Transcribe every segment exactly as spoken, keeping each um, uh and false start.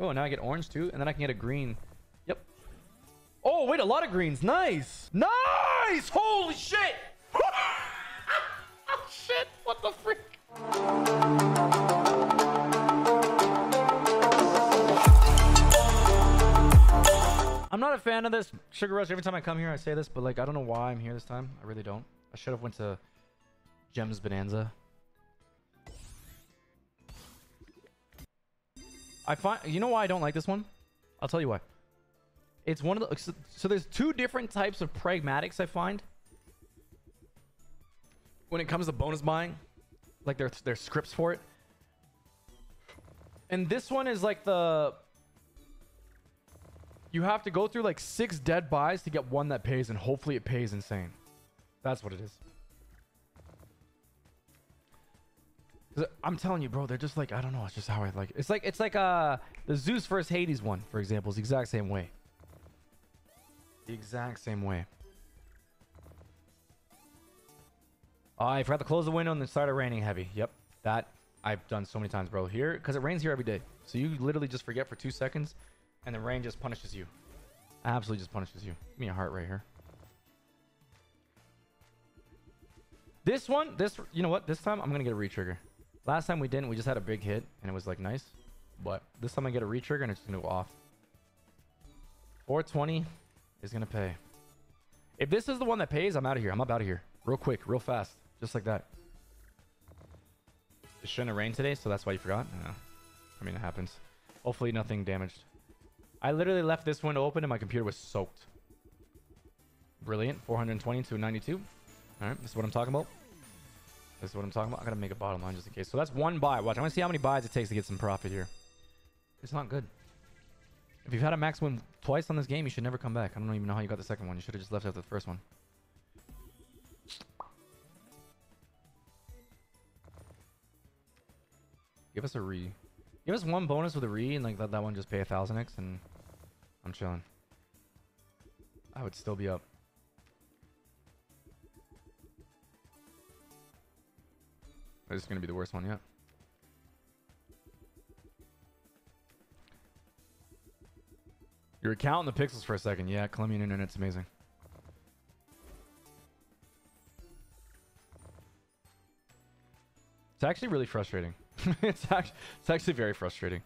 Oh, now I get orange too, and then I can get a green. Yep. Oh, wait, a lot of greens. Nice. Nice. Holy shit. Oh, shit. What the frick? I'm not a fan of this Sugar Rush. Every time I come here, I say this, but like, I don't know why I'm here this time. I really don't. I should have went to Gems Bonanza. I find, you know why I don't like this one? I'll tell you why. It's one of the, so, so there's two different types of pragmatics I find when it comes to bonus buying, like there's there's scripts for it. And this one is like the, you have to go through like six dead buys to get one that pays, and hopefully it pays insane. That's what it is. 'Cause I'm telling you, bro, they're just like, I don't know. It's just how I like it. It's like, it's like uh, the Zeus versus Hades one, for example, is the exact same way. The exact same way. Uh, I forgot to close the window and it started raining heavy. Yep. That I've done so many times, bro. Here, because it rains here every day. So you literally just forget for two seconds. And the rain just punishes you. Absolutely just punishes you. Give me a heart right here. This one, this, you know what? This time I'm going to get a retrigger. Last time we didn't. We just had a big hit and it was like nice. But this time I get a retrigger and it's going to go off. four twenty is going to pay. If this is the one that pays, I'm out of here. I'm up out of here. Real quick, real fast. Just like that. It shouldn't have rained today, so that's why you forgot. No. I mean, it happens. Hopefully nothing damaged. I literally left this window open and my computer was soaked. Brilliant. four twenty to ninety-two. All right. This is what I'm talking about. This is what I'm talking about. I got to make a bottom line just in case. So that's one buy. Watch. I want to see how many buys it takes to get some profit here. It's not good. If you've had a max win twice on this game, you should never come back. I don't even know how you got the second one. You should have just left after the first one. Give us a re. Give us one bonus with a re and like let that one just pay a thousand X and I'm chilling. I would still be up. This is going to be the worst one yet. You were counting the pixels for a second. Yeah, Colombian internet's amazing. It's actually really frustrating. it's, actually, it's actually very frustrating.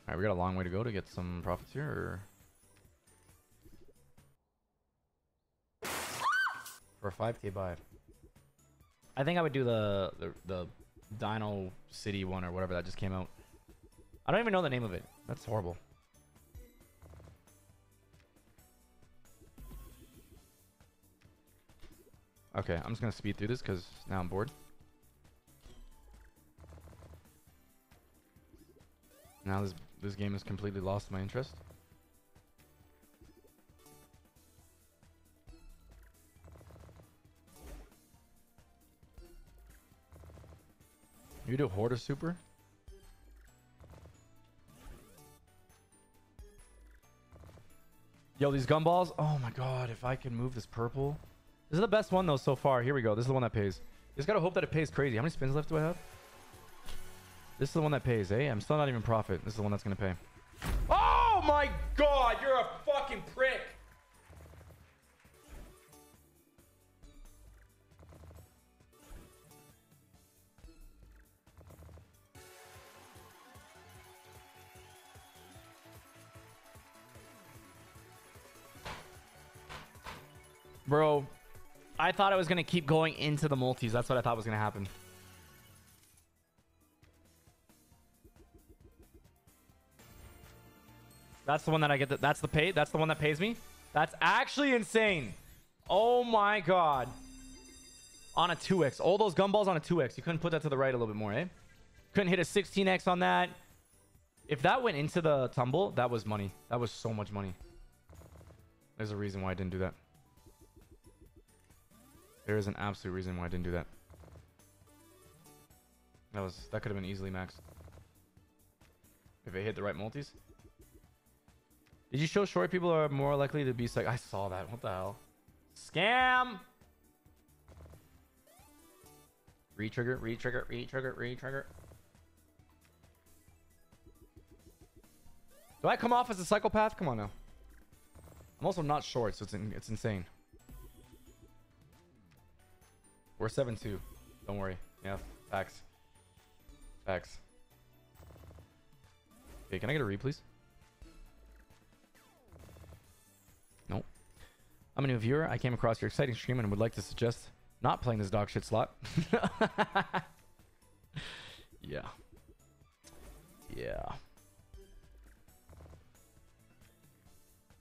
All right, we got a long way to go to get some profits here. Or... for a five K buy. I think I would do the, the the Dino City one or whatever that just came out. I don't even know the name of it. That's horrible. Okay, I'm just going to speed through this because now I'm bored. Now this, this game has completely lost my interest. You do Hoarder Super? Yo, these gumballs. Oh my god, if I can move this purple... This is the best one, though, so far. Here we go. This is the one that pays. Just got to hope that it pays crazy. How many spins left do I have? This is the one that pays, eh? I'm still not even profit. This is the one that's going to pay. Oh, my God. You're a fucking prick. Bro. I thought I was going to keep going into the multis. That's what I thought was going to happen. That's the one that I get. The, that's the pay. That's the one that pays me. That's actually insane. Oh my God. On a two X. All those gumballs on a two X. You couldn't put that to the right a little bit more, eh? Couldn't hit a sixteen X on that. If that went into the tumble, that was money. That was so much money. There's a reason why I didn't do that. There is an absolute reason why I didn't do that. That was that could have been easily maxed. If it hit the right multis. Did you show short people are more likely to be psych? I saw that. What the hell? Scam! Re-trigger, re-trigger, re-trigger, re-trigger. Do I come off as a psychopath? Come on now. I'm also not short, so it's in, it's insane. We're seven two. Don't worry. Yeah, facts. Facts. Okay, can I get a read, please? Nope. I'm a new viewer. I came across your exciting stream and would like to suggest not playing this dog shit slot. Yeah. Yeah.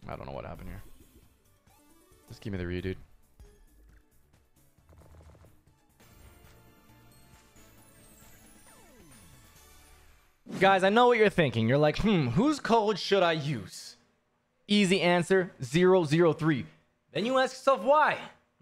I don't know what happened here. Just give me the Ryu, dude. Guys, I know what you're thinking. You're like, hmm, whose code should I use? Easy answer, zero zero three. Then you ask yourself why.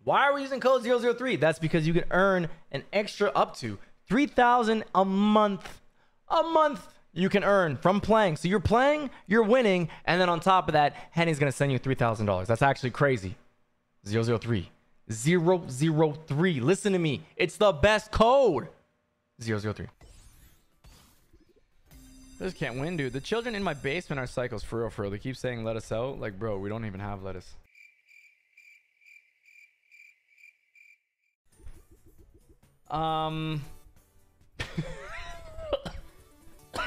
Why are we using code zero zero three? That's because you can earn an extra up to three thousand dollars a month. A month you can earn from playing. So you're playing, you're winning, and then on top of that, Henny's going to send you three thousand dollars. That's actually crazy. zero zero three. zero zero three. Listen to me. It's the best code. zero zero three. I just can't win, dude. The children in my basement are psychos, for real, for real. They keep saying let us out. Like, bro, we don't even have lettuce. Um...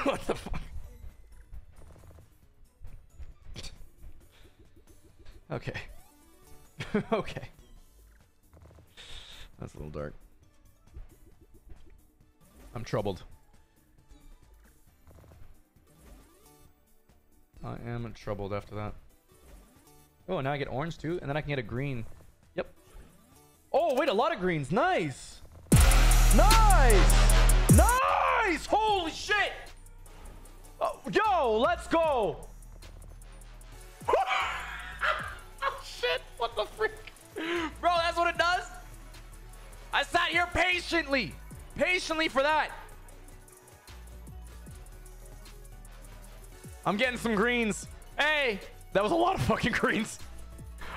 What the fuck? Okay. Okay. That's a little dark. I'm troubled. I am troubled after that. Oh, and now I get orange too, and then I can get a green. Yep. Oh, wait, a lot of greens. Nice. Nice. Nice. Holy shit. Oh, yo, let's go. Oh, shit. What the frick? Bro, that's what it does? I sat here patiently. Patiently for that. I'm getting some greens. Hey, that was a lot of fucking greens.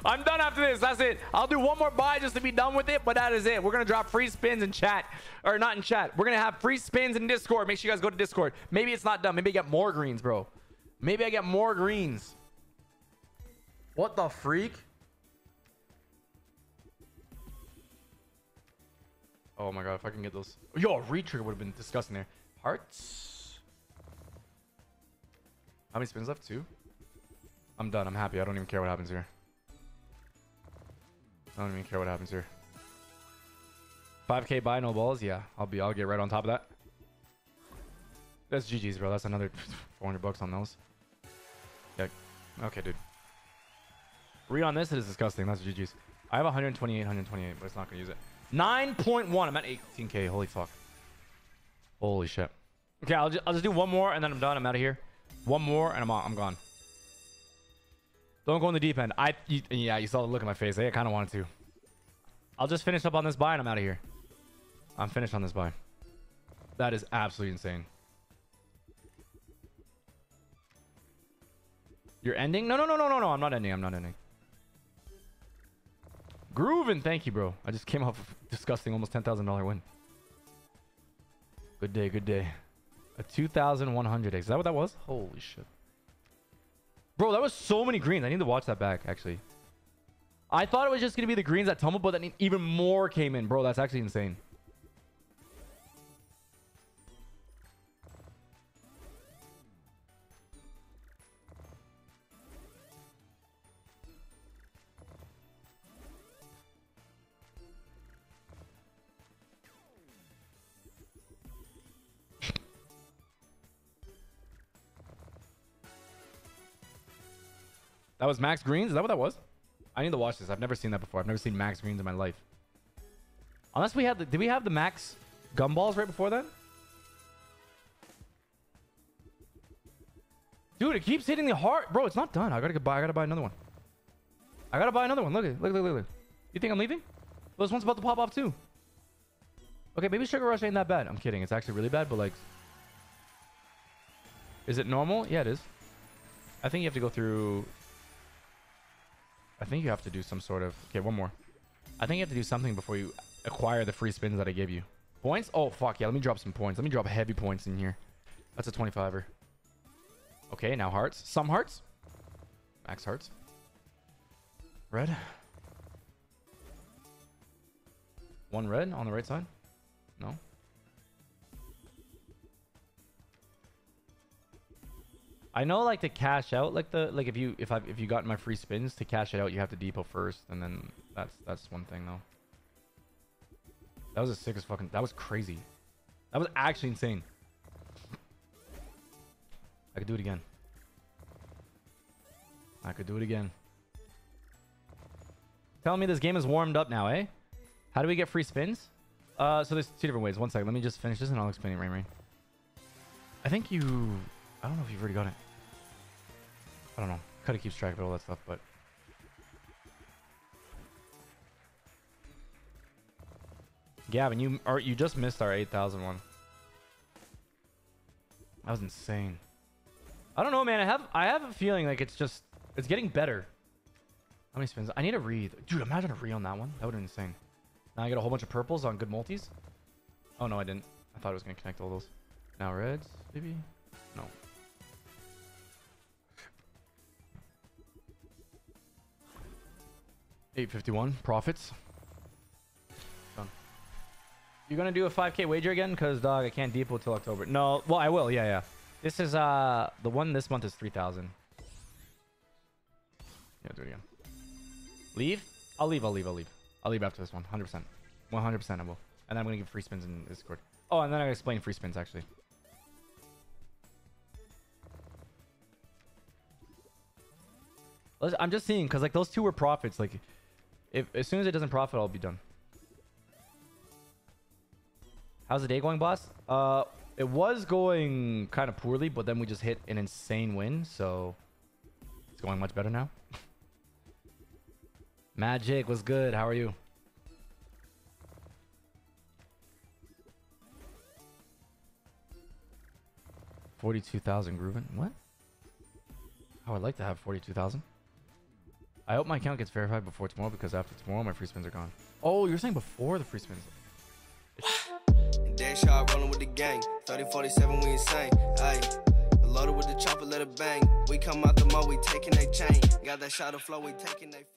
I'm done after this. That's it. I'll do one more buy just to be done with it, but that is it. We're going to drop free spins in chat. Or not in chat. We're going to have free spins in Discord. Make sure you guys go to Discord. Maybe it's not done. Maybe I get more greens, bro. Maybe I get more greens. What the freak? Oh, my God. If I can get those. Yo, retrigger would have been disgusting there. Hearts. How many spins left? Two? I'm done. I'm happy. I don't even care what happens here. I don't even care what happens here. five K buy, no balls? Yeah, I'll be. I'll get right on top of that. That's G G's, bro. That's another four hundred bucks on those. Yeah. Okay, dude. Read on this. It is disgusting. That's G G's. I have one twenty-eight, one twenty-eight, but it's not going to use it. nine point one. I'm at eighteen K. Holy fuck. Holy shit. Okay, I'll just, I'll just do one more, and then I'm done. I'm out of here. One more and I'm I'm gone. Don't go in the deep end. I you, yeah, you saw the look in my face. I kind of wanted to. I'll just finish up on this buy and I'm out of here. I'm finished on this buy. That is absolutely insane. You're ending? No, no, no, no, no, no. I'm not ending. I'm not ending. Groovin', thank you, bro. I just came off a disgusting almost ten thousand dollar win. Good day, good day. A two thousand one hundred. Is that what that was? Holy shit. Bro, that was so many greens. I need to watch that back, actually. I thought it was just going to be the greens that tumbled, but then even more came in. Bro, that's actually insane. That was max greens? Is that what that was? I need to watch this. I've never seen that before. I've never seen max greens in my life. Unless we had the... Did we have the max gumballs right before that? Dude, it keeps hitting the heart. Bro, it's not done. I gotta buy, I gotta buy another one. I gotta buy another one. Look at it. Look, look, look, look. You think I'm leaving? Well, this one's about to pop off too. Okay, maybe Sugar Rush ain't that bad. I'm kidding. It's actually really bad, but like... Is it normal? Yeah, it is. I think you have to go through... I think you have to do some sort of... Okay, one more. I think you have to do something before you acquire the free spins that I gave you. Points? Oh, fuck yeah. Let me drop some points. Let me drop heavy points in here. That's a twenty-fiver. Okay, now hearts. Some hearts. Max hearts. Red. One red on the right side. No. I know, like, to cash out, like the like if you if I if you got my free spins to cash it out, you have to depot first, and then that's that's one thing though. That was a sick as fucking. That was crazy. That was actually insane. I could do it again. I could do it again. Telling me this game is warmed up now, eh? How do we get free spins? Uh, so there's two different ways. One second, let me just finish this and I'll explain it, Rain Rain. I think you... I don't know if you've already got it. I don't know. Kind of keeps track of all that stuff, but... Gavin, you are you just missed our eight thousand one. That was insane. I don't know, man. I have I have a feeling like it's just... It's getting better. How many spins? I need a read. Dude, imagine a read on that one. That would have been insane. Now I got a whole bunch of purples on good multis. Oh, no, I didn't. I thought it was going to connect all those. Now reds, maybe? No. eight fifty-one. Profits. Done. You're going to do a five K wager again? Because, dog, I can't depot till October. No. Well, I will. Yeah, yeah. This is, uh, the one this month is three thousand. Yeah, do it again. Leave? I'll leave, I'll leave, I'll leave. I'll leave after this one, one hundred percent. one hundred percent I will. And then I'm going to give free spins in Discord. Oh, and then I'm going to explain free spins, actually. I'm just seeing, because, like, those two were profits. Like, if as soon as it doesn't profit, I'll be done. How's the day going, boss? Uh, it was going kind of poorly, but then we just hit an insane win, so... It's going much better now. Magic was good. How are you? forty-two thousand grooving. What? Oh, I'd like to have forty-two thousand. I hope my account gets verified before tomorrow, because after tomorrow, my free spins are gone. Oh, you're saying before the free spins. Dead shot rolling with the gang. thirty forty-seven, we insane. Aye. Loaded with the chopper, let it bang. We come out the mud, we taking that chain. Got that shot of flow, we taking that.